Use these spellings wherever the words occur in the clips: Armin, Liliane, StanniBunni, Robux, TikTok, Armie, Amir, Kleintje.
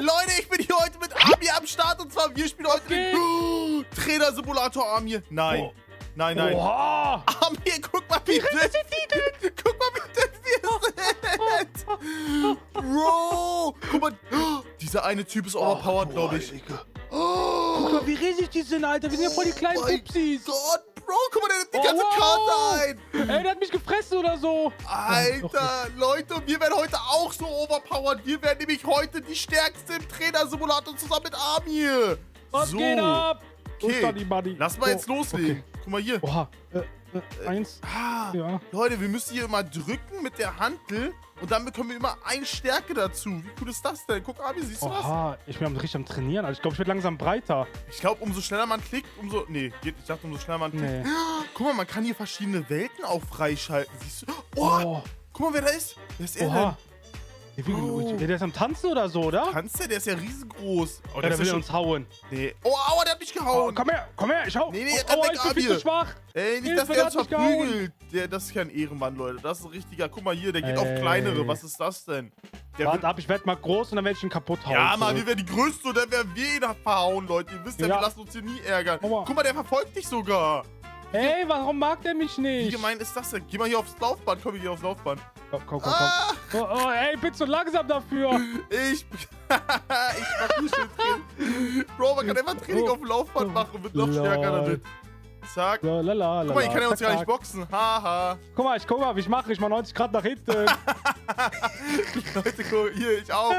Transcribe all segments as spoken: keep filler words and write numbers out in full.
Leute, ich bin hier heute mit Armie am Start. Und zwar, wir spielen heute okay. den Trainer-Simulator Armie. Nein. Oh. Nein, nein. Oha. Armie, guck mal, wie das ist. Guck mal, wie das wir sind. Bro. Guck mal. Dieser eine Typ ist overpowered, oh, glaube ich. Oh. Guck mal, wie riesig die sind, Alter. Wir sind ja voll die kleinen Pupsis. Oh mein Gott, Bro. Guck mal, der nimmt die oh, ganze wow. Karte ein. Ey, der hat mich gefressen oder so. Alter, Leute, wir werden heute auch so overpowered. Wir werden nämlich heute die Stärkste im Trainer-Simulator zusammen mit Armie. Was so. geht ab? Okay, lass mal jetzt loslegen. Okay. Guck mal hier. Oha. Äh, äh, eins. Ah, ja. Leute, wir müssen hier immer drücken mit der Hantel und dann bekommen wir immer eine Stärke dazu. Wie cool ist das denn? Guck, Armie, siehst Oha. du das? Oha, ich bin richtig am Trainieren. Also ich glaube, ich werde langsam breiter. Ich glaube, umso schneller man klickt, umso... Nee, geht, ich dachte, umso schneller man klickt. Nee. Guck mal, man kann hier verschiedene Welten auch freischalten. Siehst du? Oh, oh. Guck mal, wer da ist. Wer ist er denn? Oh. Der ist am Tanzen oder so, oder? Tanzt der? Der ist ja riesengroß. Oh, ja, der will ja uns hauen. Nee. Oh, aua, der hat mich gehauen. Oh, komm her, komm her, ich hau. Nee, nee, oh, aua, ich bin viel zu schwach. Ey, nicht, dass der uns verprügelt. Der, das ist ja ein Ehrenmann, Leute. Das ist ein richtiger. Guck mal hier, der geht Ey. auf kleinere. Was ist das denn? Der Warte ab, ich werde mal groß und dann werde ich ihn kaputt hauen. Ja, Mann, wir werden die Größte und dann werden wir ihn verhauen, Leute. Ihr wisst ja, ja, wir lassen uns hier nie ärgern. Oua. Guck mal, der verfolgt dich sogar. Ey, warum mag der mich nicht? Wie gemein ist das denn? Geh mal hier aufs Laufband. Komm, ich geh aufs Laufband. Komm, komm, komm. Ah. komm. Oh, oh, ey, bin so langsam dafür. Ich... ich mach nicht Training. Bro, man kann einfach Training oh. auf dem Laufband machen und wird noch stärker damit. Zack. La, la, la, guck mal, ich kann ja uns zack, gar nicht boxen. Haha. Ha. Guck mal, ich guck mal, wie ich mache. Ich mach neunzig Grad nach hinten. Leute, guck, hier, ich auch.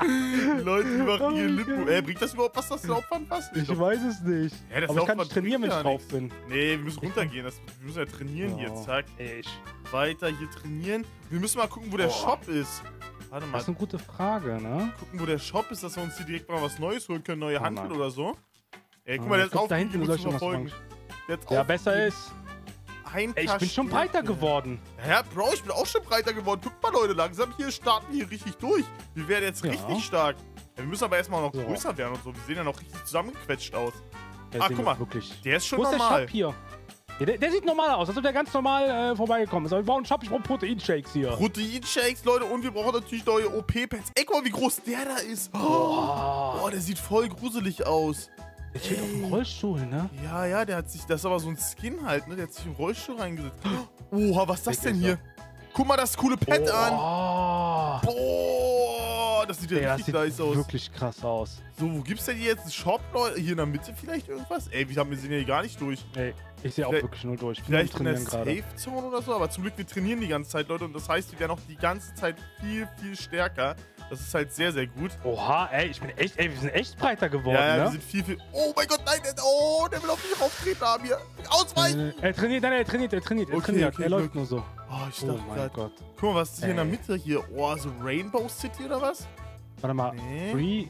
Die Leute, die machen hier Lippen. Ey, bringt das überhaupt was, dass das Laufband passt? Ich doch. weiß es nicht. Ja, das Aber ich kann nicht trainieren, wenn ich drauf nichts. bin. Nee, wir müssen runtergehen. Das, wir müssen ja trainieren oh. hier. Zack. Ich. Weiter hier trainieren. Wir müssen mal gucken, wo der oh. Shop ist. Warte mal. Das ist eine gute Frage, ne? Gucken, wo der Shop ist, dass wir uns hier direkt mal was Neues holen können. Neue oh, Handel oder so. Ey, guck mal, der ist auf. Da hinten soll ich noch was machen. Ja, besser ist. Ey, ich bin schon breiter geworden. Ja, Bro, ich bin auch schon breiter geworden. Guck mal, Leute, langsam hier starten wir hier richtig durch. Wir werden jetzt ja. richtig stark. Ja, wir müssen aber erstmal noch so. größer werden und so. Wir sehen ja noch richtig zusammengequetscht aus. Ja, ah, guck mal, wirklich. der ist schon Wo normal. Ist der Shop hier? Ja, der, der sieht normal aus, als ob der ganz normal äh, vorbeigekommen ist. Aber wir brauchen einen Shop, ich brauche Proteinshakes hier. Proteinshakes, Leute, und wir brauchen natürlich neue O P-Pads. Ey, guck mal, wie groß der da ist. Oh, oh, der sieht voll gruselig aus. Der steht auf dem Rollstuhl, ne? Ja, ja, der hat sich, das ist aber so ein Skin halt, ne? Der hat sich im Rollstuhl reingesetzt. Oha, was ist das denn hier? Guck mal das coole Pad oh. an. Boah, das sieht ja Ey, richtig nice aus. Wirklich krass aus. So, wo gibt's denn hier jetzt einen Shop? Hier in der Mitte vielleicht irgendwas? Ey, wir haben wir sind ja gar nicht durch. Ey, ich sehe auch wirklich nur durch. Vielleicht in der Safe Zone oder so, aber zum Glück wir trainieren die ganze Zeit, Leute, und das heißt, wir werden auch die ganze Zeit viel, viel stärker. Das ist halt sehr, sehr gut. Oha, ey, ich bin echt, ey, wir sind echt breiter geworden, ja, ja, ne? wir sind viel, viel... Oh mein Gott, nein, oh, der will auf mich rauftreten, Armie. Ausweichen! Äh, er trainiert, nein, er trainiert, er trainiert, er okay, trainiert, okay, er läuft nur so. Oh, ich dachte, oh mein Gott. Guck mal, was ist hier ey. in der Mitte hier? Oh, so Rainbow City oder was? Warte mal, nee. Free...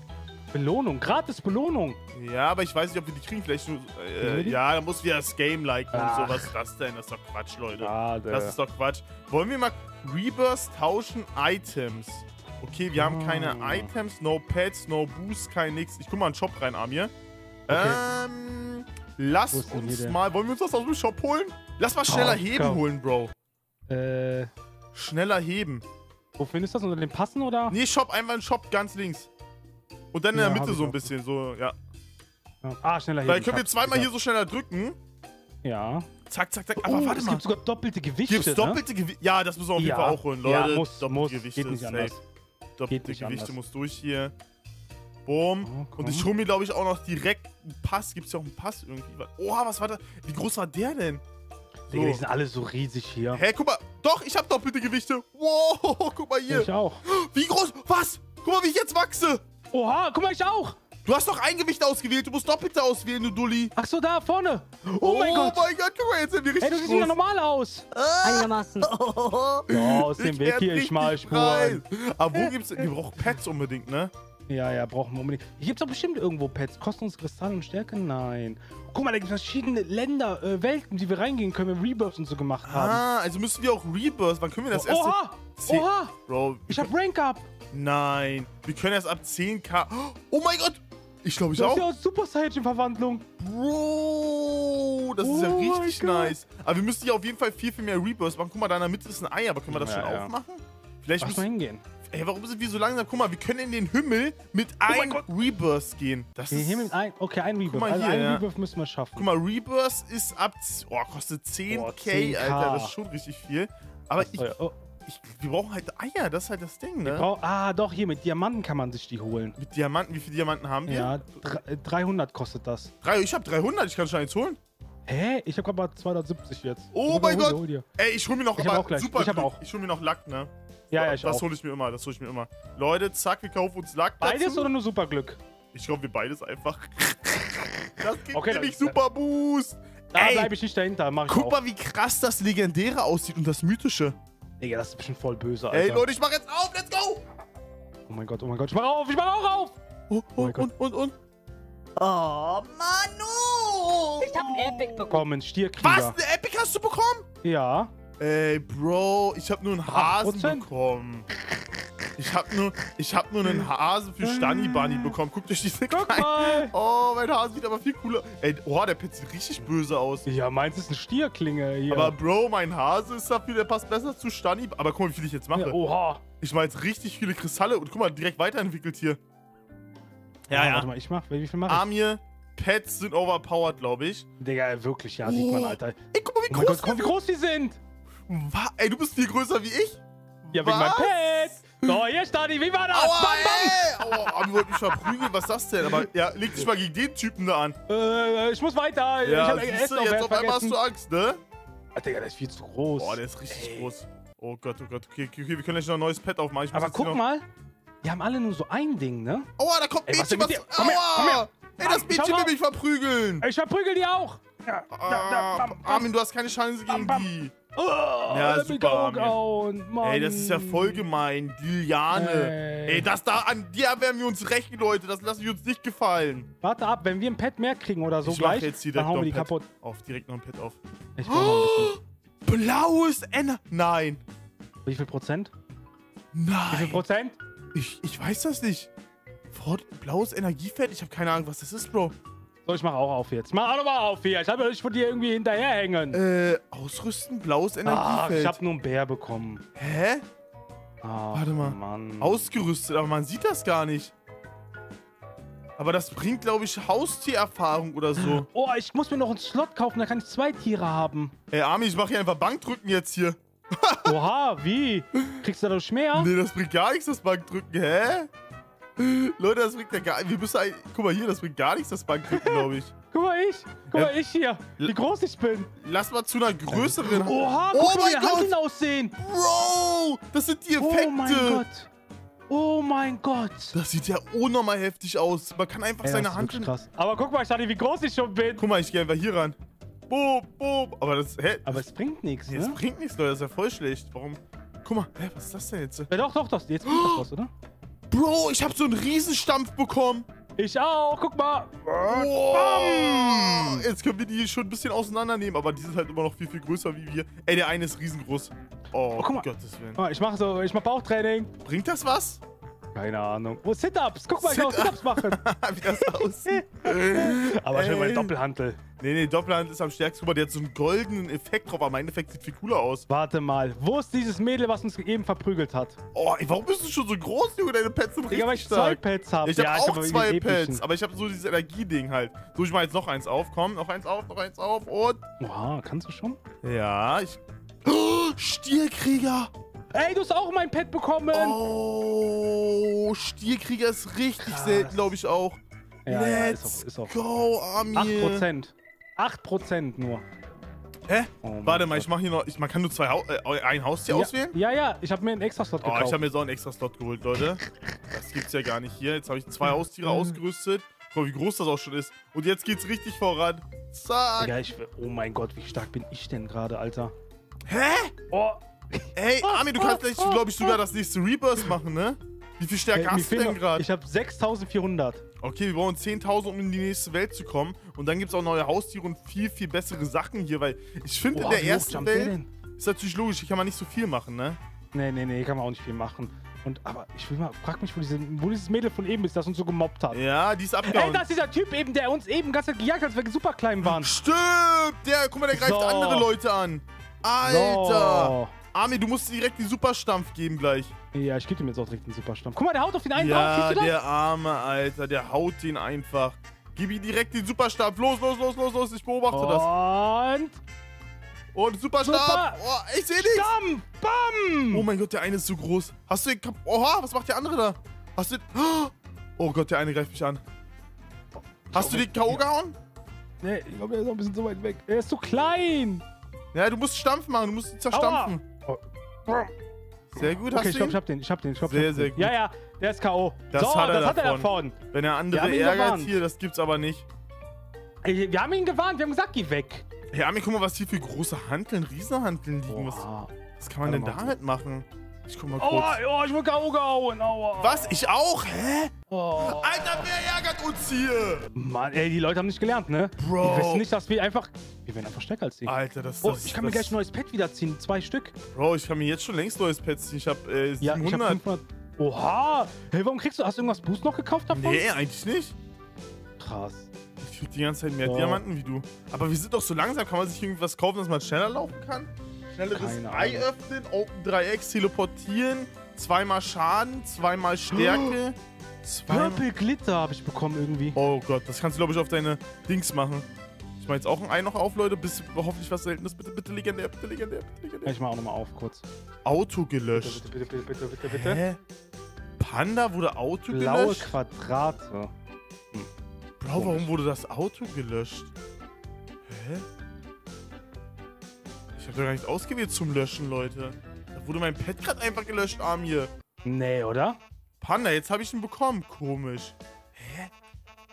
Belohnung, gratis Belohnung. Ja, aber ich weiß nicht, ob wir die kriegen. Vielleicht nur, äh, die? Ja, da muss wieder das Game liken Ach. und sowas. Das denn, das ist doch Quatsch, Leute. Schade. Das ist doch Quatsch. Wollen wir mal Rebirth tauschen Items? Okay, wir haben keine oh. Items, no Pets, no Boost, kein nix. Ich guck mal in den Shop rein, Amir. Okay. Ähm, lass uns mal... Wollen wir uns das aus dem Shop holen? Lass mal schneller oh, heben komm. holen, Bro. Äh. Schneller heben. Wo findest du das? Unter dem Passen, oder? Nee, Shop, einfach in den Shop, ganz links. Und dann in ja, der Mitte so ein bisschen, so, ja. Ah, schneller heben. Dann können wir zweimal hier so schneller drücken. Ja. Zack, zack, zack. Aber oh, warte mal. Es gibt sogar doppelte Gewichte, Gibt's doppelte ne? Gewichte? Ja, das müssen wir auf jeden ja. Fall auch holen, Leute. Ja, muss, doppelte muss. Gewichte, Geht nicht safe. Anders. Doppelte Gewichte anders. muss durch hier. Boom. Oh, und ich hole mir, glaube ich, auch noch direkt einen Pass. Gibt es ja auch einen Pass irgendwie? Oha, was war das? Wie groß war der denn? So. Digga, die sind alle so riesig hier. Hä, hey, guck mal. Doch, ich habe doppelte Gewichte. Wow, guck mal hier. Ich auch. Wie groß? Was? Guck mal, wie ich jetzt wachse. Oha, guck mal, ich auch. Du hast doch ein Gewicht ausgewählt. Du musst Doppelte auswählen, du Dulli. Ach so, da vorne. Oh, oh mein Gott. Oh mein Gott, guck mal, jetzt sind wir richtig Ey, du siehst wieder normal aus. Ah. Einigermaßen. Oh, ja, aus dem Weg hier, ich mal Spuren. Aber wo gibt's... Wir brauchen Pets unbedingt, ne? Ja, ja, brauchen wir unbedingt. Hier gibt's doch bestimmt irgendwo Pets. Kostungskristalle und Stärke? Nein. Guck mal, da gibt's verschiedene Länder, äh, Welten, die wir reingehen können, wenn wir Rebirth und so gemacht haben. Ah, also müssen wir auch Rebirth. Wann können wir das erste... Oha, oha. Bro, ich hab Rank Up. Nein. Wir können erst ab zehn K... Oh mein Gott. Ich glaube, ich das auch. Das ist ja aus Super Saiyan-Verwandlung. Bro, das oh ist ja richtig nice. Aber wir müssen hier auf jeden Fall viel, viel mehr Rebirths machen. Guck mal, da in der Mitte ist ein Ei, aber können wir das ja, schon ja. aufmachen? Vielleicht müssen wir hingehen. Ey, warum sind wir so langsam? Guck mal, wir können in den Himmel mit oh einem Rebirth gehen. Das den ist Himmel ein, okay, ein Rebirth. Guck mal also hier, einen ja. Rebirth müssen wir schaffen. Guck mal, Rebirth ist ab... Oh, kostet zehntausend, oh, zehntausend. Alter. Das ist schon richtig viel. Aber ich... Oh. Ich, wir brauchen halt Eier, das ist halt das Ding, ne? Brauch, ah, doch, hier, mit Diamanten kann man sich die holen. Mit Diamanten? Wie viele Diamanten haben wir? Ja, dreihundert kostet das. Drei, ich hab dreihundert, ich kann schon eins holen. Hä? Ich hab grad mal zweihundertsiebzig jetzt. Oh hol, mein hol, Gott! Hol, hol Ey, ich hol mir noch ich aber, auch super ich, hab auch. ich hol mir noch Lack, ne? Ja, ja, ich Das auch. hol ich mir immer, das hol ich mir immer. Leute, zack, wir kaufen uns Lack dazu. Beides oder nur Superglück? Ich glaube, wir beides einfach. Das gibt okay, nämlich Superboost. Da bleibe ich nicht dahinter, mach ich Guck auch. mal, wie krass das Legendäre aussieht und das Mythische. Digga, das ist bestimmt voll böse, Alter. Ey, Leute, ich mach jetzt auf, let's go! Oh mein Gott, oh mein Gott, ich mach auf, ich mach auch auf! Oh, oh, oh und, und, und. Oh, Manu! Ich hab ein Epic bekommen, Stierkrieger. Was, ein Epic hast du bekommen? Ja. Ey, Bro, ich hab nur einen Hasen acht Prozent bekommen. Ich hab nur, ich hab nur einen Hasen für StanniBunni bekommen. Guckt euch diese Guck mal. Oh, mein Hasen sieht aber viel cooler. Ey, oh, der Pet sieht richtig böse aus. Ja, meins ist eine Stierklinge hier. Aber Bro, mein Hase ist dafür, der passt besser zu Stanni. Aber guck mal, wie viel ich jetzt mache. Ja, oha. Ich mache jetzt richtig viele Kristalle. Und guck mal, direkt weiterentwickelt hier. Ja, ja. Warte mal, ich mach, wie viel mach ich? Amir, Pets sind overpowered, glaube ich. Digga, wirklich, ja, oh. sieht man, Alter. Ey, guck mal, wie, oh groß, Gott, guck, wie groß die sind. Was? Ey, du bist viel größer wie ich. Ja, wegen meinem Pet. So, hier, Stanni, wie war das? Aua, bam, bam. Aua, Armin wollte mich verprügeln, was ist das denn? Aber ja, leg dich mal gegen den Typen da an. Äh, ich muss weiter. Ja, ich hab siehst du, jetzt auf einmal hast du Angst, ne? Ah, Digga, der ist viel zu groß. Boah, der ist richtig Ey. groß. Oh Gott, oh Gott. Okay, okay, okay, wir können gleich noch ein neues Pet aufmachen. Ich muss Aber guck mal, die haben alle nur so ein Ding, ne? Aua, da kommt ein Mädchen, was... Komm her, komm her. Ey, das Mädchen will mich verprügeln. Ich verprügel die auch. Ja, da, da, bam, bam. Armin, du hast keine Chance gegen bam, bam. die. Oh, ja, super, Armin. Ey, das ist ja voll gemein. Liliane. Ey, Ey das da an dir werden wir uns rächen, Leute. Das lassen wir uns nicht gefallen. Warte ab, wenn wir ein Pet mehr kriegen oder so ich gleich, jetzt dann hauen wir die kaputt. Auf, direkt noch ein Pet auf. Ich oh, blaues N. Nein. Wie viel Prozent? Nein. Wie viel Prozent? Ich, ich weiß das nicht. Blaues Energiefeld? Ich habe keine Ahnung, was das ist, Bro. So, ich mach auch auf jetzt. Mach auch nochmal auf hier. Ich hab ja nicht von dir irgendwie hinterherhängen. Äh, ausrüsten, blaues Energiefeld. Ah, ich hab nur einen Bär bekommen. Hä? Ach, warte mal. Mann. Ausgerüstet, aber man sieht das gar nicht. Aber das bringt, glaube ich, Haustiererfahrung oder so. Oh, ich muss mir noch einen Slot kaufen, da kann ich zwei Tiere haben. Ey, Armin, ich mach hier einfach Bankdrücken jetzt hier. Oha, wie? Kriegst du dadurch mehr? Nee, das bringt gar nichts, das Bankdrücken. Hä? Leute, das bringt ja gar nichts. Wir müssen ein, guck mal hier, das bringt gar nichts, das Bankdrücken, glaube ich. Guck mal ich, guck mal ich hier, wie groß ich bin. Lass mal zu einer größeren... Oha, guck mal, wie die Handeln aussehen. Bro, das sind die Effekte. Oh mein Gott. Oh mein Gott. Das sieht ja unnormal heftig aus. Man kann einfach seine Handeln... Aber guck mal, ich dachte, wie groß ich schon bin. Guck mal, ich gehe einfach hier ran. Boop, boop. Aber das... Hä? Aber es bringt nichts, ne? Es bringt nichts, Leute, das ist ja voll schlecht. Warum? Guck mal, hä, was ist das denn jetzt? Ja, doch, doch, das jetzt bringt das was, oder? Bro, ich hab so einen Riesenstampf bekommen. Ich auch, guck mal. Wow. Jetzt können wir die schon ein bisschen auseinandernehmen, aber die sind halt immer noch viel, viel größer wie wir. Ey, der eine ist riesengroß. Oh, oh guck mal. Gottes Willen. Ich mach, so, ich mach Bauchtraining. Bringt das was? Keine Ahnung. Oh, Sit-Ups. Guck mal, ich kann auch Sit-Ups machen. Wie das aussieht. Aber ich will mal Doppelhantel. Nee, nee, Doppelhantel ist am stärksten. Guck mal, der hat so einen goldenen Effekt drauf. Aber mein Effekt sieht viel cooler aus. Warte mal. Wo ist dieses Mädel, was uns eben verprügelt hat? Oh, ey, warum bist du schon so groß, Junge? Deine Pets sind richtig stark. Ja, weil ich zwei Pets habe. Ich habe ja, auch ich zwei Pets. Epischen. Aber ich habe so dieses Energieding halt. So, ich mache jetzt noch eins auf. Komm, noch eins auf, noch eins auf und... Wow, kannst du schon? Ja, ich... Oh, Stierkrieger! Ey, du hast auch mein Pet bekommen. Oh, Stierkrieger ist richtig Krass. selten, glaube ich auch. Ja, Let's ja, ist auch, ist auch. go, Armin. acht Prozent. acht Prozent nur. Hä? Oh, Warte mal, Gott. ich mach hier noch... Ich, man kann nur zwei Haus, äh, ein Haustier ja, auswählen? Ja, ja, ich habe mir einen Extra-Slot gekauft. Oh, ich habe mir so einen Extra-Slot geholt, Leute. Das gibt's ja gar nicht hier. Jetzt habe ich zwei Haustiere ausgerüstet. Guck mal, wie groß das auch schon ist. Und jetzt geht's richtig voran. Zack. Ja, ich, oh mein Gott, wie stark bin ich denn gerade, Alter? Hä? Oh... Hey, Armin, du kannst gleich, glaube ich, sogar das nächste Rebirth machen, ne? Wie viel Stärke hey, hast du denn gerade? Ich habe sechstausendvierhundert. Okay, wir brauchen zehntausend, um in die nächste Welt zu kommen. Und dann gibt es auch neue Haustiere und viel, viel bessere Sachen hier, weil ich finde, in der ersten Welt ist natürlich logisch, hier kann man nicht so viel machen, ne? Nee, nee, nee, hier kann man auch nicht viel machen. Und, aber ich will mal, frag mich, wo, diese, wo dieses Mädel von eben ist, das uns so gemobbt hat. Ja, die ist abgehauen. Ey, das ist dieser Typ eben, der uns eben ganz gejagt hat, als wir super klein waren. Stimmt! Der, guck mal, der greift so. andere Leute an. Alter! So. Armin, du musst direkt den Superstampf geben gleich. Ja, ich gebe ihm jetzt auch direkt einen Superstamm. Guck mal, der haut auf den einen drauf. Ja, der Arme, Alter, der haut ihn einfach. Gib ihm direkt den Superstab. Los, los, los, los, los. Ich beobachte das. Und? Und Superstab. Super. Oh, ich sehe nichts. Stamm. Bam. Oh mein Gott, der eine ist zu groß. Hast du den Kap... Oha, was macht der andere da? Hast du... Oh Gott, der eine greift mich an. Hast du den K O gehauen? Nee, ich glaube, der ist auch ein bisschen so weit weg. Er ist zu klein. Ja, du musst Stampfen machen. Du musst ihn zerstampfen. Aua. Sehr gut, hast okay, du ich glaube, ich hab den, ich hab den, ich hab den. Sehr, sehr gut. Ja, ja, der ist K O. Das, so, hat, er das hat er davon. Wenn er andere ärgert hier, das gibt's aber nicht. Ey, wir haben ihn gewarnt, wir haben gesagt, geh weg. Hey, Armin, guck mal, was hier für große Hanteln, Riesenhanteln liegen. Was, was kann man denn damit machen? Ich guck mal kurz. Oh, oh, ich wurde K O gehauen. Aua. Was? Ich auch? Hä? Oh. Alter, wer ärgert uns hier? Mann, ey, die Leute haben nicht gelernt, ne? Bro. Die wissen nicht, dass wir einfach... Wir werden einfach stärker als die. Alter, das ist... Oh, das, ich kann das, mir gleich ein neues Pet wiederziehen. Zwei Stück. Bro, ich kann mir jetzt schon längst neues Pet ziehen. Ich hab äh, siebenhundert. Ja, ich hab fünfhundert. Oha. Hey, warum kriegst du... Hast du irgendwas Boost noch gekauft davon? Nee, eigentlich nicht. Krass. Ich krieg die ganze Zeit mehr oh. Diamanten wie du. Aber wir sind doch so langsam. Kann man sich irgendwas kaufen, dass man schneller laufen kann? Schnelleres Ei öffnen, Open drei X, teleportieren, zweimal Schaden, zweimal Stärke. Zweimal Purple Glitter habe ich bekommen irgendwie. Oh Gott, das kannst du, glaube ich, auf deine Dings machen. Ich mache jetzt auch ein Ei noch auf, Leute, bis hoffentlich was Seltenes. Bitte, bitte legendär, bitte legendär, bitte legendär. Ich mache auch nochmal auf, kurz. Auto gelöscht. Bitte, bitte, bitte, bitte, bitte, bitte. Hä? Panda wurde Auto Blaue gelöscht? Blaue Quadrate. Hm. Bro, warum wurde das Auto gelöscht? Hä? Ich hab doch gar nicht ausgewählt zum Löschen, Leute. Da wurde mein Pet gerade einfach gelöscht, Amir. Nee, oder? Panda, jetzt habe ich ihn bekommen. Komisch. Hä?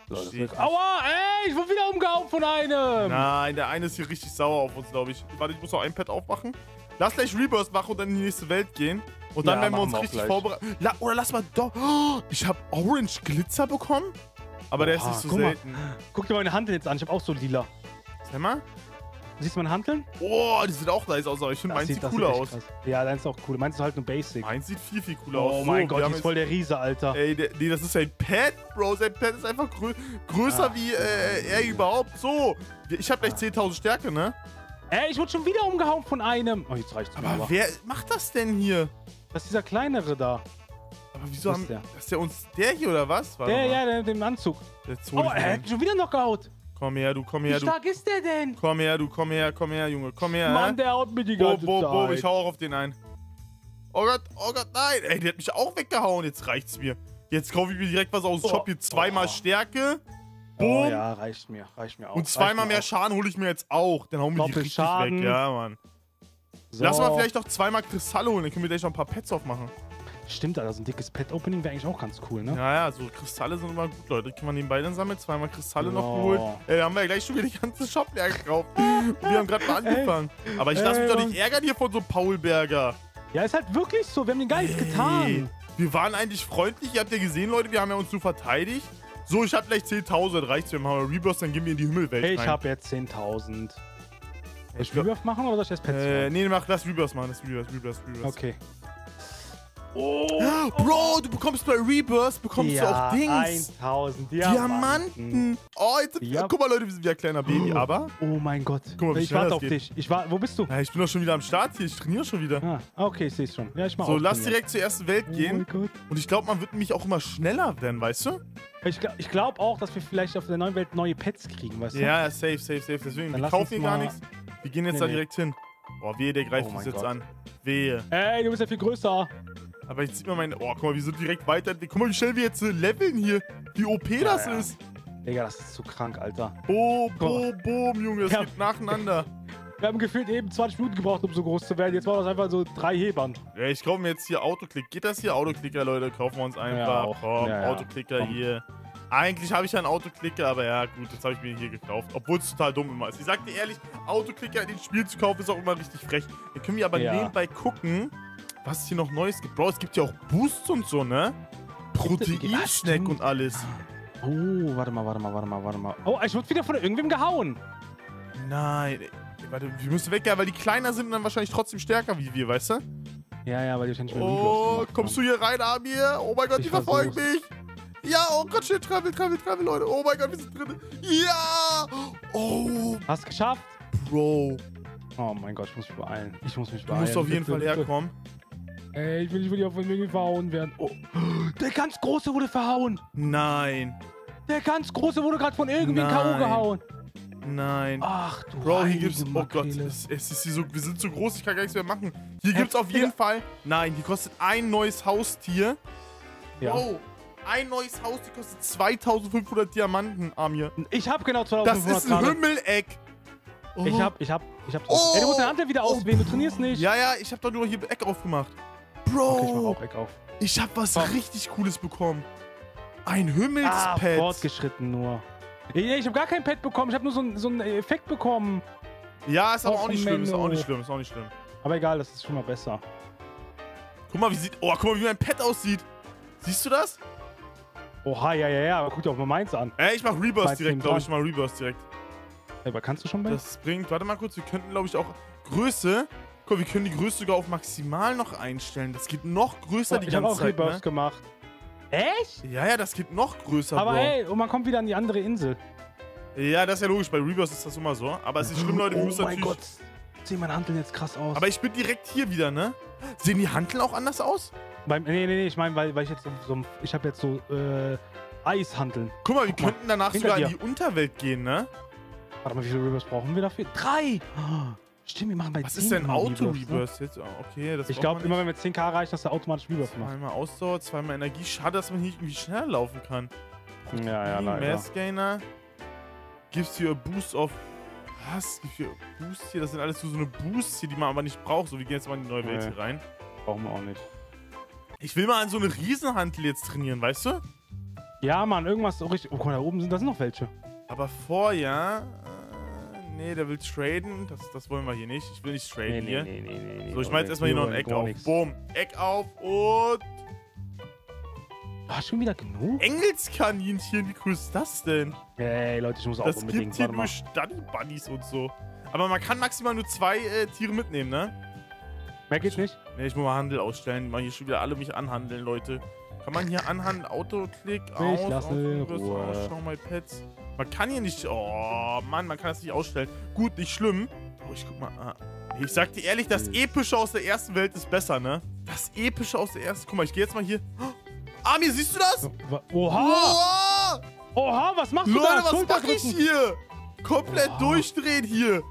Leute, aua, ey, ich wurde wieder umgehauen von einem. Nein, der eine ist hier richtig sauer auf uns, glaube ich. Warte, ich muss noch ein Pet aufmachen. Lass gleich Rebirth machen und dann in die nächste Welt gehen. Und dann ja, werden wir uns wir richtig vorbereiten. La oder lass mal doch. Oh, ich habe Orange Glitzer bekommen. Aber oha, der ist nicht so guck selten. Mal. Guck dir meine Handel jetzt an. Ich habe auch so lila. Sag mal. Siehst du meine Hanteln? Oh, die sieht auch nice aus, aber ich finde, meins sieht cooler aus. Krass. Ja, deins ist auch cool. Meins ist halt nur Basic. Meins sieht viel, viel cooler oh aus. Oh mein so, Gott, die ist voll der Riese, Alter. Ey, der, nee, das ist sein Pad, Bro. Sein Pad ist einfach grö größer ah, wie äh, er überhaupt. So, ich habe gleich ah. zehntausend Stärke, ne? Ey, ich wurde schon wieder umgehauen von einem. Oh, jetzt reicht's mir. Aber wer macht das denn hier? Das ist dieser kleinere da. Aber wieso haben... Der? Ist der uns... Der hier oder was? Warte der, mal. Ja, der mit dem Anzug. Oh, er hat schon wieder noch gehaut. Komm her, du, komm her, du. Wie stark ist der denn? Komm her, du, komm her, komm her, Junge, komm her. Mann, der haut mir die ganze Zeit. Bo, bo, bo, ich hau auch auf den ein. Oh Gott, oh Gott, nein. Ey, der hat mich auch weggehauen. Jetzt reicht's mir. Jetzt kaufe ich mir direkt was aus dem Shop. Hier zweimal oh. Stärke. Boom. Oh ja, reicht mir, reicht mir auch. Und zweimal mehr auch. Schaden hole ich mir jetzt auch. Dann hauen wir die richtig Schaden. Weg. Ja, Mann. So. Lass mal vielleicht noch zweimal Kristalle holen. Dann können wir gleich noch ein paar Pets aufmachen. Stimmt, Alter, so ein dickes Pet-Opening wäre eigentlich auch ganz cool, ne? Ja, ja, so Kristalle sind immer gut, Leute. Können wir nebenbei dann sammeln? Zweimal Kristalle oh. noch geholt. Ey, da haben wir ja gleich schon wieder die ganze Shop leer gekauft. Wir haben gerade mal angefangen. Ey. Aber ich lasse mich doch nicht ärgern hier von so Paulberger. Ja, ist halt wirklich so. Wir haben den Geist Ey. getan. Wir waren eigentlich freundlich. Ihr habt ja gesehen, Leute, wir haben ja uns so verteidigt. So, ich hab gleich zehntausend. Reicht's, wir machen Rebirth, dann gehen wir in die Himmelwelt rein. Hey, ich hab jetzt zehntausend. Soll ich Rebirth machen oder soll ich erst Pets äh, machen? Nee, mach, lass Rebirth machen. Lass Rebirth, Rebirth, Rebirth. Okay. Oh, Bro, du bekommst bei Rebirth, bekommst ja, du auch Dings. tausend Diamanten. Diamanten. Oh, jetzt, ja. Guck mal, Leute, wir sind wieder ein kleiner Baby, aber... Oh mein Gott. Guck mal, wie ich warte auf geht. dich. Ich war, wo bist du? Ja, ich bin doch schon wieder am Start hier. Ich trainiere schon wieder. Ah, okay, ich sehe es schon. Ja, ich mach so, lass direkt zur ersten Welt gehen. Oh Und ich glaube, man wird nämlich auch immer schneller werden, weißt du? Ich, ich glaube auch, dass wir vielleicht auf der neuen Welt neue Pets kriegen, weißt du? Ja, safe, safe, safe. Deswegen, Dann wir kaufen hier gar nichts. Wir gehen jetzt nee, da direkt nee. hin. Boah, wehe, der greift oh uns jetzt Gott. an. Wehe. Ey, du bist ja viel größer. Aber jetzt sieht man meine... Oh, guck mal, wir sind direkt weiter... Guck mal, wie schnell wir jetzt leveln hier. Wie O P ja, das ja. ist. Digga, das ist zu krank, Alter. Boom, boom, boom, Junge. Das ja. geht nacheinander. Wir haben gefühlt eben zwanzig Minuten gebraucht, um so groß zu werden. Jetzt war das einfach so drei Hebern. Ja, ich kaufe mir jetzt hier Autoklick. Geht das hier? Autoklicker, Leute. Kaufen wir uns einfach. Ja, komm, ja, ja. Autoklicker komm. hier. Eigentlich habe ich ja einen Autoklicker, aber ja, gut, jetzt habe ich mir hier gekauft. Obwohl es total dumm immer ist. Ich sag dir ehrlich, Autoklicker in den Spiel zu kaufen ist auch immer richtig frech. Dann können wir aber ja. nebenbei gucken... Was es hier noch Neues gibt. Bro, es gibt ja auch Boosts und so, ne? Protein-Snack und alles. Oh, warte mal, warte mal, warte mal, warte mal. Oh, ich wurde wieder von irgendwem gehauen. Nein. Warte, wir müssen weggehen, weil die kleiner sind und dann wahrscheinlich trotzdem stärker wie wir, weißt du? Ja, ja, weil die wahrscheinlich mehr Oh, kommst du hier rein, Amir? Oh mein Gott, die verfolgen mich. Ja, oh Gott, schnell, travel, travel, travel, Leute. Oh mein Gott, wir sind drin. Ja! Oh. Hast du geschafft? Bro. Oh mein Gott, ich muss mich beeilen. Ich muss mich beeilen. Du musst auf jeden Fall herkommen. Ey, ich will nicht auf von mir verhauen werden. Oh. Der ganz Große wurde verhauen. Nein. Der ganz Große wurde gerade von irgendwie K O gehauen. Nein. Ach du Bro, hier gibt's... Oh Gott, es, es ist so, wir sind zu groß, ich kann gar nichts mehr machen. Hier gibt's auf jeden Fall... Nein, die kostet ein neues Haustier. Ja. Oh, ein neues Haustier kostet zweitausendfünfhundert Diamanten, Amir. Ich hab genau zweitausendfünfhundert. Das ist ein Himmeleck. Oh. Ich hab, ich hab, ich hab... Oh. Ey, du musst deine Hand wieder auswählen, du trainierst nicht. Ja, ja, ich hab doch nur hier Eck aufgemacht. Bro, okay, ich, mach auch Eck auf. Ich hab was Komm. richtig Cooles bekommen. Ein Himmelspad. Ah, fortgeschritten nur. Ich hab gar kein Pad bekommen, ich hab nur so einen so Effekt bekommen. Ja, ist aber auch nicht schlimm, ist auch nicht schlimm, ist auch nicht schlimm. Aber egal, das ist schon mal besser. Guck mal, wie sieht. Oh, guck mal, wie mein Pad aussieht. Siehst du das? Oha, ja, ja, ja, aber guck dir auch mal meins an. Ey, ich mach Reburst direkt, glaube ich, mal Reburst direkt. Ey, aber kannst du schon bei? Das bringt. Warte mal kurz, wir könnten, glaube ich, auch Größe. Guck, wir können die Größe sogar auf maximal noch einstellen. Das geht noch größer, oh, die ganze Zeit. Ich hab auch Zeit, Reburst ne? gemacht. Echt? Ja, ja, das geht noch größer. Aber ey, und man kommt wieder an die andere Insel. Ja, das ist ja logisch. Bei Reverse ist das immer so. Aber es ist schlimm, Leute. Wir müssen natürlich... Oh mein Gott. Sehen meine Hanteln jetzt krass aus. Aber ich bin direkt hier wieder, ne? Sehen die Hanteln auch anders aus? Beim, nee, nee, nee. Ich meine, weil, weil ich jetzt so... Ich habe jetzt so... Äh, Eishanteln. Guck mal, wir Guck mal, könnten danach sogar dir. in die Unterwelt gehen, ne? Warte mal, wie viele Reverse brauchen wir dafür? Drei! Oh, stimmt, wir machen bei zehn. Was ist denn Auto-Reburst jetzt? Okay, das Ich glaube, immer wenn wir zehn K erreichen, dass er automatisch Reburst macht. Zweimal Ausdauer, zweimal Energie. Schade, dass man hier irgendwie schneller laufen kann. Ja, ja, leider. Mass-Gainer. Gives you a boost of... Was? Gives you a boost hier? Das sind alles so eine Boosts hier, die man aber nicht braucht. So, wir gehen jetzt mal in die neue Welt hier rein. Brauchen wir auch nicht. Ich will mal an so eine Riesenhantel jetzt trainieren, weißt du? Ja, Mann, irgendwas so richtig... Oh, guck mal, da oben sind das noch welche. Aber vorher... Nee, der will traden. Das, das wollen wir hier nicht. Ich will nicht traden nee, nee, hier. Nee, nee, nee, nee, so, ich mach jetzt erstmal hier noch ein Eck auf. Boom. Eck auf und... War schon wieder genug? Engelskaninchen, wie cool ist das denn? Ey, Leute, ich muss auch das unbedingt... Das gibt hier nur StanniBunnis und so. Aber man kann maximal nur zwei äh, Tiere mitnehmen, ne? Mehr geht's nicht? Nee, ich muss mal Handel ausstellen. Mal hier schon wieder alle mich anhandeln, Leute. Kann man hier anhandeln? Autoklick, aus, ich lasse aus, aus, schau mal, Pets. Man kann hier nicht... Oh, Mann, man kann das nicht ausstellen. Gut, nicht schlimm. Oh, ich guck mal... Ah. Ich sag dir ehrlich, das Epische aus der ersten Welt ist besser, ne? Das Epische aus der ersten... Guck mal, ich gehe jetzt mal hier... Oh, Armin, siehst du das? Oha! Oha, Oha was machst du Leute, da? Leute, was mach ich hier? Komplett Oha. durchdrehen hier.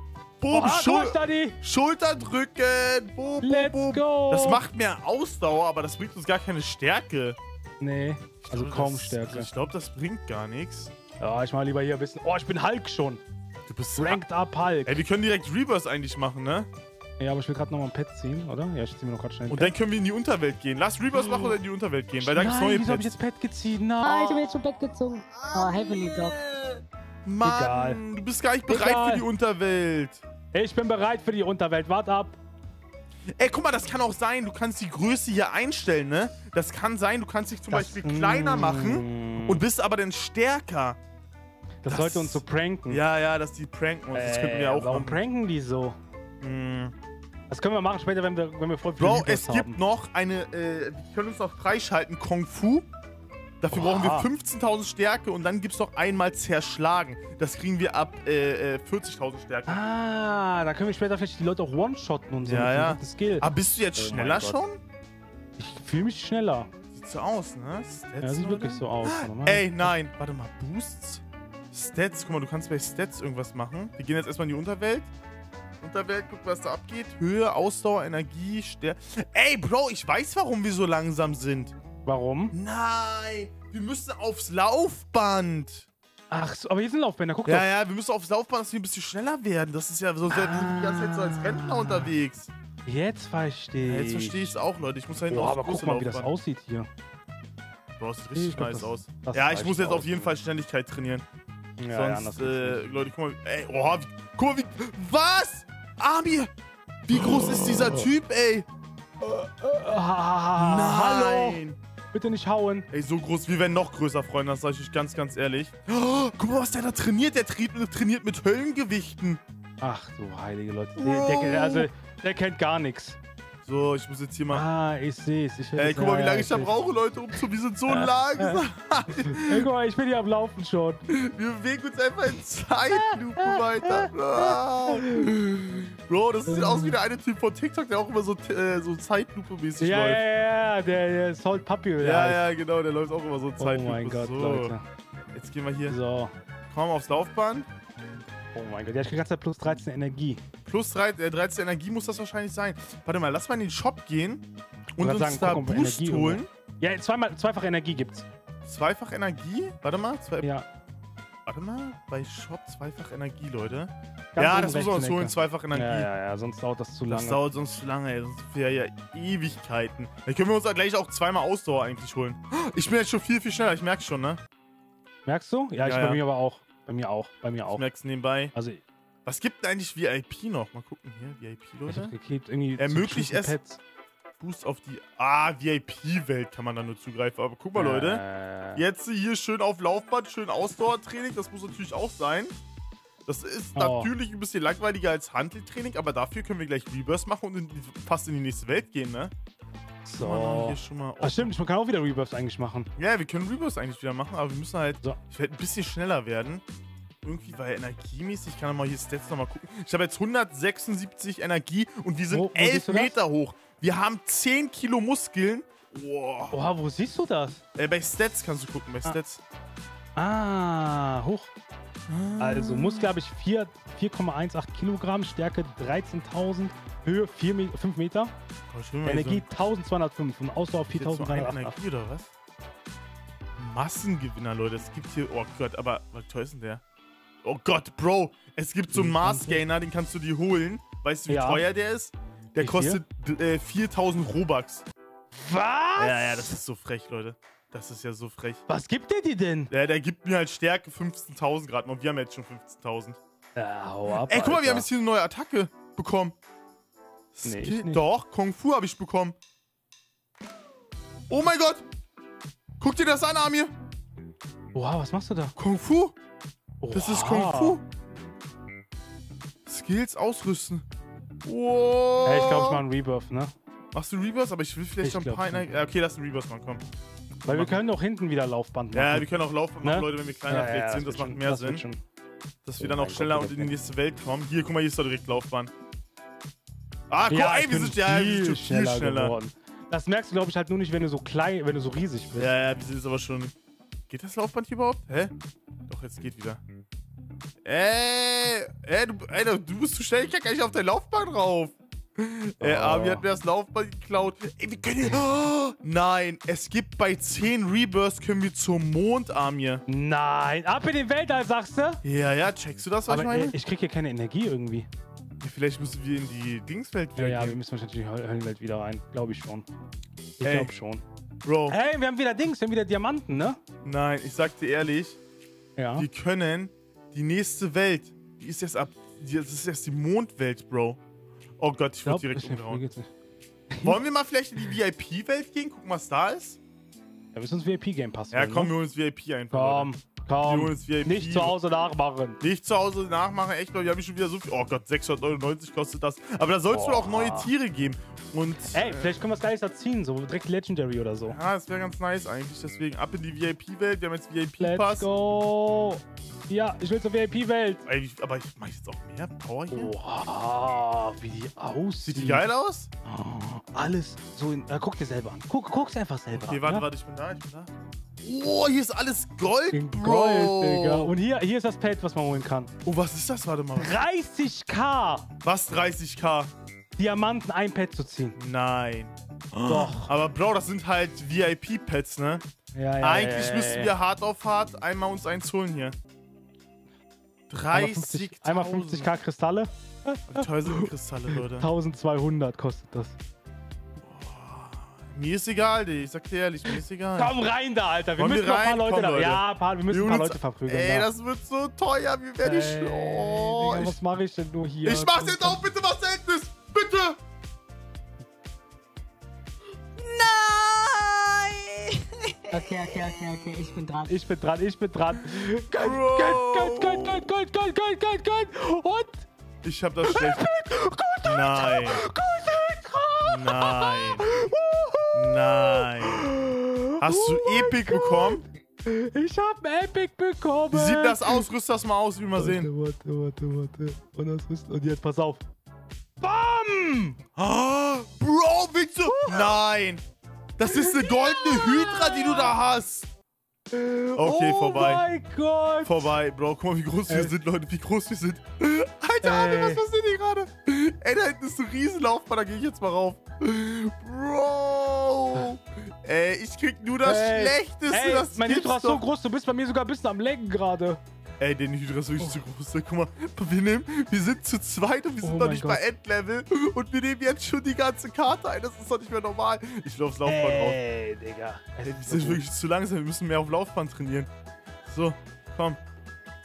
Boom, Oha, Schul durch, Schulter drücken. Boom, boom, Let's boom. Go. Das macht mehr Ausdauer, aber das bringt uns gar keine Stärke. Nee, also glaub, kaum das, Stärke. Ich glaube, das bringt gar nichts. Ja, ich mach lieber hier ein bisschen... Oh, ich bin Hulk schon. Du bist... Ranked up Hulk. Ey, wir können direkt Reverse eigentlich machen, ne? Ja, aber ich will gerade nochmal ein Pet ziehen, oder? Ja, ich zieh mir noch gerade schnell ein Und Pet. Dann können wir in die Unterwelt gehen. Lass Reverse machen oder in die Unterwelt gehen, weil da gibt's neue Pets. Wieso hab ich jetzt Pet gezogen? Nein. Ah, ich hab jetzt schon Pet gezogen. Oh, Heavenly Dog. Mann, Egal. du bist gar nicht bereit Egal. für die Unterwelt. Ich bin bereit für die Unterwelt. Wart ab. Ey, guck mal, das kann auch sein, du kannst die Größe hier einstellen, ne? Das kann sein, du kannst dich zum das, Beispiel kleiner machen und bist aber dann stärker. Das, das sollte uns so pranken. Ja, ja, dass die pranken uns. Das könnten wir auch Warum machen. pranken die so? Mm. Das können wir machen später, wenn wir, wenn wir voll viel Bro, es haben. gibt noch eine, äh, wir können uns noch freischalten, Kung Fu. Dafür Oha. brauchen wir fünfzehntausend Stärke und dann gibt es noch einmal Zerschlagen. Das kriegen wir ab äh, vierzigtausend Stärke. Ah, da können wir später vielleicht die Leute auch one-shotten und so. Ja, ja. Das Skill. Aber bist du jetzt oh schneller schon? Ich fühle mich schneller. Sieht so aus, ne? Stats ja, sieht wirklich so aus. Normal. Ey, nein. Warte mal, Boosts? Stats? Guck mal, du kannst bei Stats irgendwas machen. Wir gehen jetzt erstmal in die Unterwelt. Unterwelt, guck, was da abgeht. Höhe, Ausdauer, Energie, Stärke. Ey, Bro, ich weiß, warum wir so langsam sind. Warum? Nein, wir müssen aufs Laufband. Ach so, aber hier sind Laufbänder, guck ja, doch. Ja, ja, wir müssen aufs Laufband, dass wir ein bisschen schneller werden. Das ist ja so, ah. wir sind die ganze Zeit so als Rentner unterwegs. Jetzt verstehe ich. Ja, jetzt verstehe ich es auch, Leute. Ich muss halt noch. Aber guck mal, Laufband. wie das aussieht hier. Bro, das sieht richtig ich glaub, nice das, aus. Das ja, ich muss jetzt aus, auf jeden Fall Schnelligkeit trainieren. Ja, Sonst, ja, äh, Leute, guck mal. Ey, oha, wie, guck mal, wie. Was? Armie, wie groß oh. ist dieser Typ, ey? Ah, Nein. Hallo. Bitte nicht hauen. Ey, so groß, wir werden noch größer, Freunde, das sage ich euch ganz, ganz ehrlich. Oh, guck mal, was der da trainiert. Der trainiert mit Höllengewichten. Ach du heilige Leute. Oh. Der, der, also, der kennt gar nichts. So, ich muss jetzt hier mal... Ah, ich sehe es. Ey, guck mal, wie lange ich da brauche, Leute, um zu... Wir sind so langsam. Ey, guck mal, ich bin hier am Laufen schon. Wir bewegen uns einfach in Zeitlupe weiter. Bro, das sieht aus wie der eine Typ von TikTok, der auch immer so, äh, so Zeitlupe-mäßig ja, läuft. Ja, ja, ja, der, der ist halt Papi. Ja, ja, genau, der läuft auch immer so Zeitlupe. Oh mein Gott, so. Leute. Jetzt gehen wir hier. So. Komm aufs Laufband. Oh mein Gott, der hat die ganze Zeit plus dreizehn Energie. Plus dreizehn Energie muss das wahrscheinlich sein. Warte mal, lass mal in den Shop gehen und uns sagen, da komm, Boost Energie holen. Oder? Ja, zweimal, zweifach Energie gibt's. Zweifach Energie? Warte mal. Zwei, ja. Warte mal, bei Shop zweifach Energie, Leute. Ganz ja, das müssen wir uns holen, zweifach Energie. Ja, ja, ja, sonst dauert das zu lange. Das dauert sonst zu lange, ey. Sonst ja, ja Ewigkeiten. Dann können wir uns gleich auch zweimal Ausdauer eigentlich holen. Ich bin jetzt schon viel, viel schneller, ich merk's schon, ne? Merkst du? Ja, ja ich ja. bei mir aber auch. Bei mir auch, bei mir auch. Ich merk's nebenbei. Also, was gibt denn eigentlich V I P noch? Mal gucken hier, V I P, Leute. Ermöglicht es Pets. Boost auf die... Ah, V I P-Welt kann man da nur zugreifen. Aber guck mal, äh. Leute. Jetzt hier schön auf Laufband, schön Ausdauertraining. Das muss natürlich auch sein. Das ist oh. natürlich ein bisschen langweiliger als Hanteltraining, aber dafür können wir gleich Rebirth machen und in, fast in die nächste Welt gehen, ne? So. Man hier schon mal Ach stimmt, man kann auch wieder Rebirths eigentlich machen. Ja, wir können Rebirths eigentlich wieder machen, aber wir müssen halt, so. ich werde ein bisschen schneller werden. Irgendwie, weil energiemäßig, ich kann mal hier Stats nochmal gucken. Ich habe jetzt hundertsechsundsiebzig Energie und wir sind wo, wo elf Meter das? hoch. Wir haben zehn Kilo Muskeln. Wow. Oha, wo siehst du das? Äh, bei Stats kannst du gucken, bei ah. Stats. Ah, hoch. Also Muskel habe ich vier Komma achtzehn Kilogramm, Stärke dreizehntausend, Höhe fünf Meter, oh, Energie so. zwölfhundertfünf und Ausdauer viertausenddreihundertacht. Oder was? Massengewinner, Leute, es gibt hier, oh Gott, aber was teuer ist denn der? Oh Gott, Bro, es gibt so einen Marsgainer, den kannst du dir holen. Weißt du, wie ja. teuer der ist? Der ich kostet äh, viertausend Robux. Was? Ja, ja, das ist so frech, Leute. Das ist ja so frech. Was gibt der dir denn? Ja, der gibt mir halt Stärke fünfzehntausend gerade mal. Wir haben jetzt schon fünfzehntausend. Ja, hau ab, Ey, guck mal, Alter. wir haben jetzt hier eine neue Attacke bekommen. Nee, ich nicht. Doch, Kung Fu habe ich bekommen. Oh mein Gott. Guck dir das an, Amir. Wow, was machst du da? Kung Fu. Wow. Das ist Kung Fu. Skills ausrüsten. Wow. Hey, ich glaube, ich mache einen Rebirth, ne? Machst du Rebirth? Aber ich will vielleicht schon ein paar... Nicht. Okay, lass einen Rebirth mal kommen. Weil machen. wir können auch hinten wieder Laufband machen. Ja, wir können auch Laufband machen, ne? Leute, wenn wir kleiner ja, ja, sind. Das, das macht schon, mehr das Sinn. Schon. Dass wir oh dann auch schneller Gott, und in die nächste Welt kommen. Hier, guck mal, hier ist doch direkt Laufband. Ah, guck, ja, ey, wir sind ja viel, viel schneller, schneller geworden. Das merkst du, glaube ich, halt nur nicht, wenn du so klein, wenn du so riesig bist. Ja, ja, wir sind jetzt aber schon... Geht das Laufband hier überhaupt? Hä? Doch, jetzt geht wieder. Ey, ey, du, ey, du bist zu schnell, ich kann gar nicht auf dein Laufband rauf. Oh. Äh, Armin hat mir das Laufband geklaut. Ey, wir können... Oh, nein, es gibt bei zehn Rebirths können wir zum Mond, Armin. Nein, ab in den Weltall, sagst du? Ja, ja, checkst du das, was Aber ich meine? Ich krieg hier keine Energie irgendwie. Ja, vielleicht müssen wir in die Dingswelt wieder Ja, ja wir müssen wahrscheinlich in die Höllenwelt wieder rein. Glaube ich schon. Ich hey. glaube schon. Bro. Hey, wir haben wieder Dings, wir haben wieder Diamanten, ne? Nein, ich sag dir ehrlich, ja. wir können die nächste Welt, die ist jetzt ab... Das ist erst die Mondwelt, Bro. Oh Gott, ich wurde direkt umgehauen. Wollen wir mal vielleicht in die V I P-Welt gehen? Gucken, was da ist? Ja, wir müssen uns V I P-Game passen. Ja, komm, wir holen uns V I P einfach. Komm, komm. Wir uns V I P. Nicht zu Hause nachmachen. Nicht zu Hause nachmachen, echt, Leute. Wir haben schon wieder so viel. Oh Gott, sechshundertneunundneunzig kostet das. Aber da soll es wohl auch neue Tiere geben. Und, Ey, äh, vielleicht können wir es gleich erziehen, so direkt Legendary oder so. Ja, das wäre ganz nice eigentlich. Deswegen ab in die V I P-Welt. Wir haben jetzt V I P-Pass. Let's go. Ja, ich will zur V I P-Welt. Aber ich mache jetzt auch mehr Power hier. Oha, wie die aussieht. Sieht die geil aus? Oh, alles so in... Äh, guck dir selber an. Guck, guck's einfach selber okay, an. Okay, warte, ja? warte, ich bin da, ich bin da. Oh, hier ist alles Gold, in Bro. Gold, Digga. Und hier, hier ist das Pad, was man holen kann. Oh, was ist das? Warte mal. dreißigtausend. Was dreißigtausend? Diamanten ein Pad zu ziehen. Nein. Doch. Aber Bro, das sind halt V I P-Pads, ne? Ja, ja, Eigentlich ja, ja, müssten ja. wir hart auf hart einmal uns eins holen hier. dreißig. Einmal fünfzigtausend Kristalle. tausend Kristalle, Leute. eintausendzweihundert kostet das. Boah. Mir ist egal, Digga. Ich sag dir ehrlich, mir ist egal. Komm rein da, Alter. Wir Wollen müssen wir noch ein paar Leute, Komm, Leute. Ja, paar, wir müssen wir ein paar Leute verprügeln. Ey, da. das wird so teuer. Wir werden nicht. Oh, Digga, ich, was mache ich denn nur hier? Ich mach's jetzt auch bitte was Seltenes. Bitte. Nein. Okay, okay, okay, okay, ich bin dran. Ich bin dran, ich bin dran. Gold, Gold, Gold, Gold, Gold, Gold, Gold, Gold, Gold. Und? Ich hab das schlecht. Nein. Nein. Nein. Nein. Hast oh du Epic Gott. bekommen? Ich hab ein Epic bekommen. Wie sieht das aus? Rüst das mal aus, wie wir sehen. Warte, warte, warte. Und, das rüst und jetzt pass auf. Bam! Ah, Bro, willst du... Uh. Nein. Das ist eine goldene ja. Hydra, die du da hast. Okay, oh vorbei. Oh mein Gott. Vorbei, Bro. Guck mal, wie groß Ey. wir sind, Leute. Wie groß wir sind. Alter, Armin, was passiert hier gerade? Ey, da hinten ist ein Riesenlaufbahn. Da gehe ich jetzt mal rauf. Bro. Ey, ich krieg nur das Ey. Schlechteste. Ey, das mein Hydra ist so groß. Du bist bei mir sogar ein bisschen am Lenken gerade. Ey, den Hydra ist wirklich oh. zu groß. Guck mal, wir, nehmen, wir sind zu zweit und wir sind oh noch nicht Gott. bei Endlevel. Und wir nehmen jetzt schon die ganze Karte ein. Das ist doch nicht mehr normal. Ich laufe aufs Laufband raus. Ey, Digga. Ey, wir sind wirklich zu langsam. Wir müssen mehr auf Laufband trainieren. So, komm.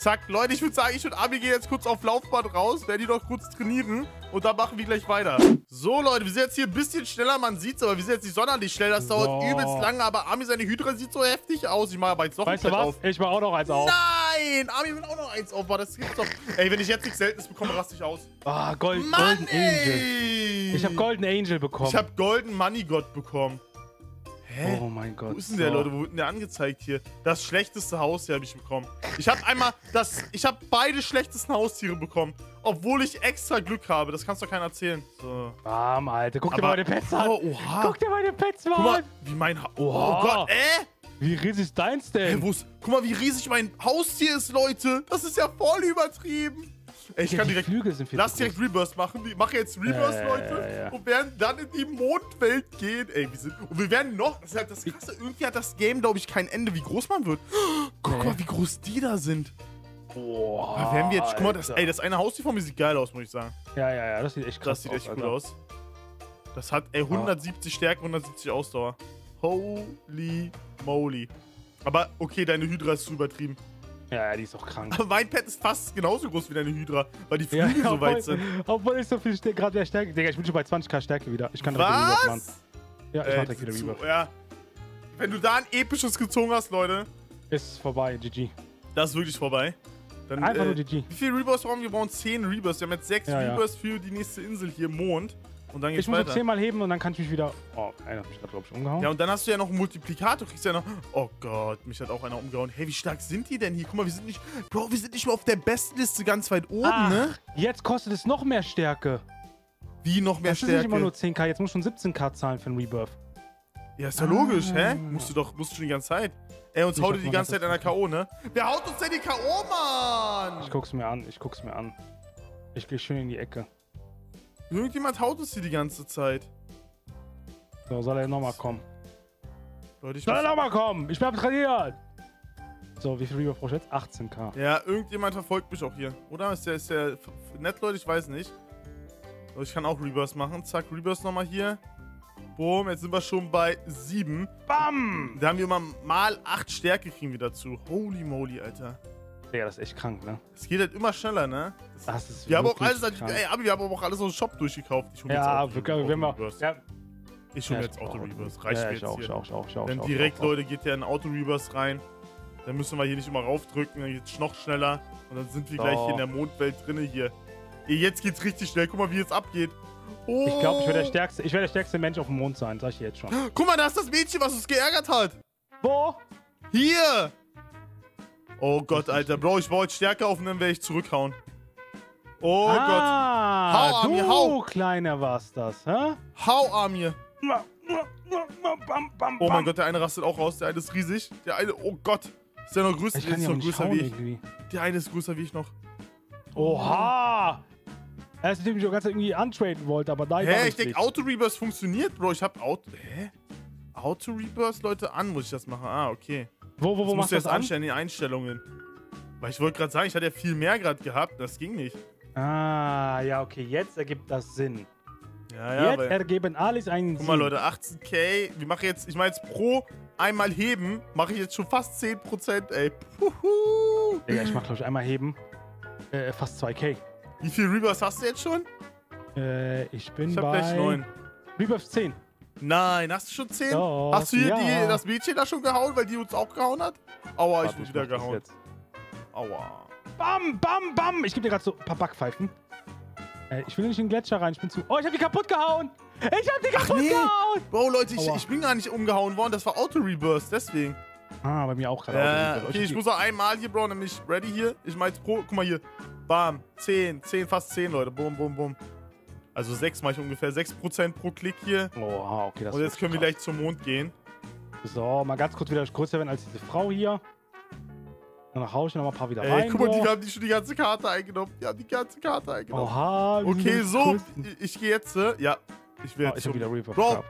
Zack, Leute, ich würde sagen, ich und Armie gehen jetzt kurz auf Laufband raus. Werden die doch kurz trainieren. Und dann machen wir gleich weiter. So, Leute, wir sind jetzt hier ein bisschen schneller. Man sieht's, aber wir sind jetzt nicht sonderlich schnell. Das dauert oh. übelst lange. Aber Armie, seine Hydra sieht so heftig aus. Ich mache aber jetzt noch eins auf. Ich mache auch noch eins auf. Nein, Armie will auch noch eins auf. Das gibt's doch. Ey, wenn ich jetzt nichts Seltenes bekomme, raste ich aus. Ah, Gold, Mann, Golden Angel. Ey. Ich habe Golden Angel bekommen. Ich habe Golden Money God bekommen. Hä? Oh mein Gott. Wo ist denn der, Leute? Wo wird denn der angezeigt hier? Das schlechteste Haustier habe ich bekommen. Ich habe einmal das... Ich habe beide schlechtesten Haustiere bekommen. Obwohl ich extra Glück habe. Das kannst doch keiner erzählen. So. Bam, Alter. Guck Aber, dir meine Pets an. Oh, oha. Guck dir meine Pets mal, mal an. Wie mein... Ha oh, oh Gott, äh? Wie riesig ist deins denn? Hey, guck mal, wie riesig mein Haustier ist, Leute. Das ist ja voll übertrieben. Ey, ich ja, kann direkt, Flügel sind viel lass direkt Rebirth machen. Ich mache jetzt Rebirth, äh, Leute. Ja, ja. Und werden dann in die Mondwelt gehen. Ey, wir sind... Und wir werden noch... Das ist halt das Krasse. Irgendwie hat das Game, glaube ich, kein Ende, wie groß man wird. Guck äh. mal, wie groß die da sind. Boah, werden wir jetzt... Guck mal, das, ey, das eine Haustier von mir sieht geil aus, muss ich sagen. Ja, ja, ja. Das sieht echt krass aus. Das sieht echt cool aus. Das hat, ey, hundertsiebzig ah. Stärke, hundertsiebzig Ausdauer. Holy moly. Aber, okay, deine Hydra ist zu übertrieben. Ja, ja, die ist auch krank. Aber mein Pet ist fast genauso groß wie deine Hydra, weil die Flügel ja, so obwohl, weit sind. Obwohl ich so viel Ste gerade mehr Stärke... Digga, ich bin schon bei zwanzigtausend Stärke wieder. Ich kann direkt wieder Rebirth machen. Ja, ich äh, mach direkt wieder Rebirth. Ja. Wenn du da ein episches gezogen hast, Leute... Ist vorbei, G G. Das ist wirklich vorbei. Dann, Einfach äh, nur G G. Wie viele Rebirths brauchen wir? Wir brauchen zehn Rebirths. Wir haben jetzt sechs ja, Rebirths ja. für die nächste Insel hier, Mond. Und dann geht's weiter. Ich muss zehnmal heben und dann kann ich mich wieder... Oh, einer hat mich gerade, glaube ich, umgehauen. Ja, und dann hast du ja noch einen Multiplikator. Kriegst ja noch... Oh Gott, mich hat auch einer umgehauen. Hey, wie stark sind die denn hier? Guck mal, wir sind nicht... Bro, wir sind nicht mal auf der Bestenliste ganz weit oben, Ach, ne? Jetzt kostet es noch mehr Stärke. Wie noch mehr das Stärke? Das ist nicht immer nur zehntausend. Jetzt musst du schon siebzehntausend zahlen für einen Rebirth. Ja, ist ja ah. logisch, hä? Musst du doch musst du schon die ganze Zeit. Ey, uns haut die ganze Zeit an der K O, ne? Wer haut uns denn die K O, Mann? Ich guck's mir an, ich guck's mir an. Ich geh schön in die Ecke. Irgendjemand haut uns hier die ganze Zeit. So, soll er nochmal kommen? Leute, ich soll er nochmal kommen? Ich bleib trainiert! So, wie viel Rebirth brauchst du jetzt? achtzehntausend. Ja, irgendjemand verfolgt mich auch hier. Oder? Ist der, ist der nett, Leute? Ich weiß nicht. Aber ich kann auch Rebirth machen. Zack, Rebirth nochmal hier. Boom, jetzt sind wir schon bei sieben. Bam! Da haben wir immer mal acht Stärke kriegen wir dazu. Holy moly, Alter. Ja, das ist echt krank, ne? Es geht halt immer schneller, ne? Das, das ist wir haben auch alles, krank. Ey, Abi, wir haben auch alles aus dem Shop durchgekauft. Ich hole ja, jetzt Auto, wenn wir, ja. Ich hole ja, jetzt Auto-Rebirth. Reicht ja, mir jetzt auch, hier. Ich auch, ich auch, ich auch, dann ich auch, direkt, ich auch. Leute, geht ja in Auto-Rebirth rein. Dann müssen wir hier nicht immer raufdrücken, dann geht's noch schneller. Und dann sind wir so. gleich hier in der Mondwelt drinne hier. Ey, jetzt geht's richtig schnell. Guck mal, wie jetzt abgeht. Oh. Ich glaube, ich werde der stärkste, ich werde der stärkste Mensch auf dem Mond sein, sag ich dir jetzt schon. Guck mal, da ist das Mädchen, was uns geärgert hat. Wo? Hier! Oh Gott, Alter. Bro, ich baue jetzt Stärke auf und dann werde ich zurückhauen. Oh ah, Gott. Hau, Armie, hau. So kleiner war's das, hä? Hau, Armie. Oh mein Gott, der eine rastet auch raus. Der eine ist riesig. Der eine, oh Gott. Ist der noch größer, ich kann der ist noch größer wie irgendwie. ich. Der eine ist größer wie ich noch. Oha. Er ist, indem ich die ganze Zeit irgendwie antraden wollte, aber nein. Hä, ich denke, Auto-Rebirth funktioniert, Bro. Ich hab Auto... Hä? Auto-Rebirth, Leute, an muss ich das machen. Ah, okay. Wo, wo, wo machst du das an? Anstellen, die Einstellungen. Weil ich wollte gerade sagen, ich hatte ja viel mehr gerade gehabt. Das ging nicht. Ah, ja, okay. Jetzt ergibt das Sinn. Ja, ja. Jetzt ergeben alles einen Sinn. Guck mal, Leute, achtzehntausend. Wir machen jetzt, ich meine jetzt pro einmal heben, mache ich jetzt schon fast zehn Prozent. Ey, puhu. Digga, ich mache, glaube ich, einmal heben. Äh, fast zwei K. Wie viel Rebirths hast du jetzt schon? Äh, ich bin ich hab bei... Ich gleich neun. Rebirths zehn. Nein, hast du schon zehn? Doch, hast du hier ja. die, das Mädchen da schon gehauen, weil die uns auch gehauen hat? Aua, Warte, ich bin wieder gehauen. Aua. Bam, bam, bam. Ich gebe dir gerade so ein paar Backpfeifen. Äh, ich will nicht in den Gletscher rein, ich bin zu... Oh, ich hab die kaputt gehauen. Ich hab dich kaputt gehauen! Bro, Leute, ich, ich bin gar nicht umgehauen worden. Das war Auto-Reburst, deswegen. Ah, bei mir auch gerade. Ja, okay, okay, ich muss noch einmal hier, Bro, nämlich ready hier. Ich mach jetzt pro, guck mal hier. Bam, zehn, zehn, fast zehn, Leute. Boom, boom, boom. Also sechs mache ich ungefähr. sechs Prozent pro Klick hier. Oh, okay, das Und jetzt können krass. wir gleich zum Mond gehen. So, mal ganz kurz wieder größer werden als diese Frau hier. Dann hau ich noch mal ein paar wieder Ey, rein. Ey, guck mal, die haben die schon die ganze Karte eingenommen. Die haben die ganze Karte eingenommen. Oha. Okay, so, ich, ich gehe jetzt. Ja, ich werde oh, Ich hab wieder Reaper Bro,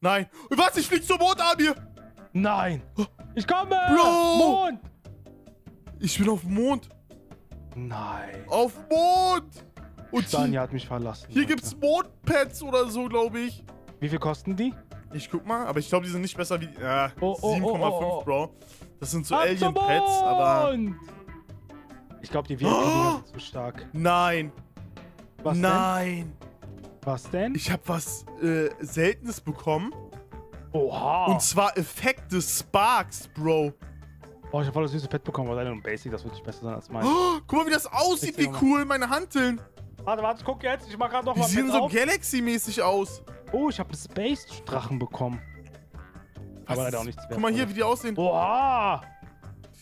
nein. Was, ich flieg zum Mond, Amir? Nein. Ich komme. Bro. Mond. Ich bin auf dem Mond. Nein. Auf Mond. Und Stanni hat mich verlassen. Hier Alter. gibt's Mondpads oder so, glaube ich. Wie viel kosten die? Ich guck mal, aber ich glaube, die sind nicht besser wie... Äh, oh, oh, sieben Komma fünf, oh, oh. Bro. Das sind so Alien-Pads, aber... Ich glaube, die W P sind zu stark. Nein. Was Nein. denn? Was denn? Ich habe was äh, Seltenes bekommen. Oha. Und zwar Effekte Sparks, Bro. Oh, ich habe voll das süße Pad bekommen, aber leider nur Basic, das wird nicht besser sein als mein. Oh, guck mal, wie das aussieht, wie cool meine Hanteln. Warte, warte, guck jetzt, ich mach gerade nochmal Die sehen so Galaxy-mäßig aus. Oh, ich habe einen Space-Drachen bekommen. Was? Aber leider auch nichts wert. Guck mal hier, wie die aussehen. Oha!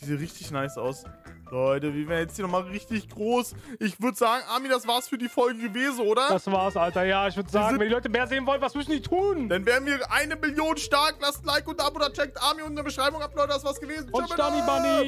Die sehen richtig nice aus. Leute, wir werden jetzt hier nochmal richtig groß. Ich würde sagen, Armin, das war's für die Folge gewesen, oder? Das war's, Alter. Ja, ich würde sagen, wenn die Leute mehr sehen wollen, was müssen die tun? Dann wären wir eine Million stark. Lasst ein Like und ein Abo, da checkt Armin unten in der Beschreibung ab, Leute. Das war's gewesen. Und StanniBunni.